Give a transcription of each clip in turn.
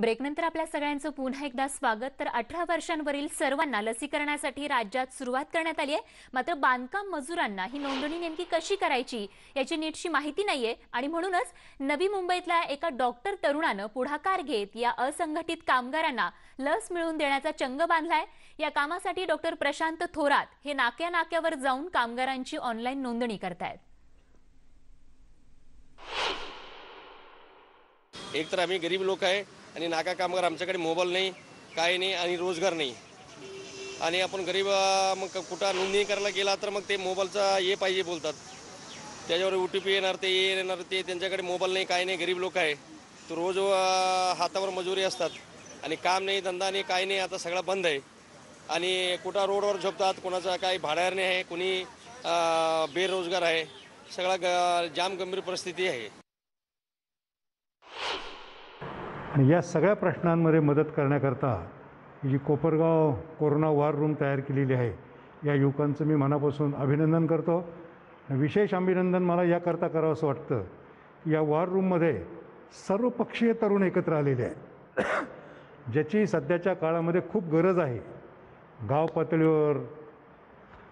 ब्रेकनंतर आपल्या सगळ्यांचं पुन्हा एकदा स्वागत। तर 18 वर्षांवरील सर्वांना लसीकरणासाठी राज्यात सुरुवात करण्यात आली आहे। मात्र बांधकाम मजुरांना ही नोंदणी नेमकी कशी करायची याची नीटशी माहिती नाहीये आणि म्हणूनच नवी मुंबईतल्या एका डॉक्टर तरुणाने पुढाकार घेत या असंघटित कामगारांना लस मिळवून देण्याचा चंग बांधलाय। या कामासाठी डॉक्टर प्रशांत थोरात हे नाक्यावर जाऊन कामगारांची ऑनलाइन नोंदणी करतायत। एक तर आम्ही गरीब लोक आहे आणि नाका कामगार, आमच्याकडे मोबाईल नाही, काही नाही आणि रोजगार नाही आणि आपण गरीब, मग कुठं नोंदणी करायला गेला तर मग ते मोबाईलचा हे पाहिजे बोलतात, त्याच्यावर ओटीपी येणार, ते येणार, ते त्यांच्याकडे मोबाईल नाही, काही नाही, गरीब लोक आहे। तो रोज हातावर मजुरी असतात आणि काम नाही, धंदा नाही, काही नाही। आता सगळं बंद आहे आणि कुठं रोडवर झोपतात, कोणाचा काही भाड्यावर नाही आहे, कोणी बेरोजगार आहे, सगळा जाम गंभीर परिस्थिती आहे। आणि या सगळ्या प्रश्नांमध्ये मदत करण्याकरता जी कोपरगाव कोरोना वॉर रूम तयार केलेली आहे, या युवकांचं मी मनापासून अभिनंदन करतो। विशेष अभिनंदन मला याकरता करावंसं वाटतं की या वॉर रूममध्ये सर्वपक्षीय तरुण एकत्र आलेले आहेत, ज्याची सध्याच्या काळामध्ये खूप गरज आहे। गाव पातळीवर,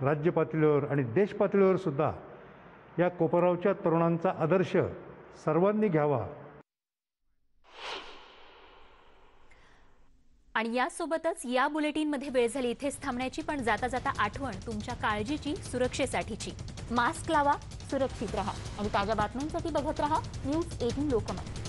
राज्य पातळीवर आणि देश पातळीवर सुद्धा या कोपरगावच्या तरुणांचा आदर्श सर्वांनी घ्यावा। आणि यासोबतच या बुलेटिन मध्ये वेळ झाली इथेच थांबण्याची, पण जाता जाता आठवण तुमच्या काळजीची, सुरक्षेसाठीची। मास्क लावा, सुरक्षित रहा आणि ताज्या बातम्यांसाठी बघत रहा न्यूज 18 लोकमत।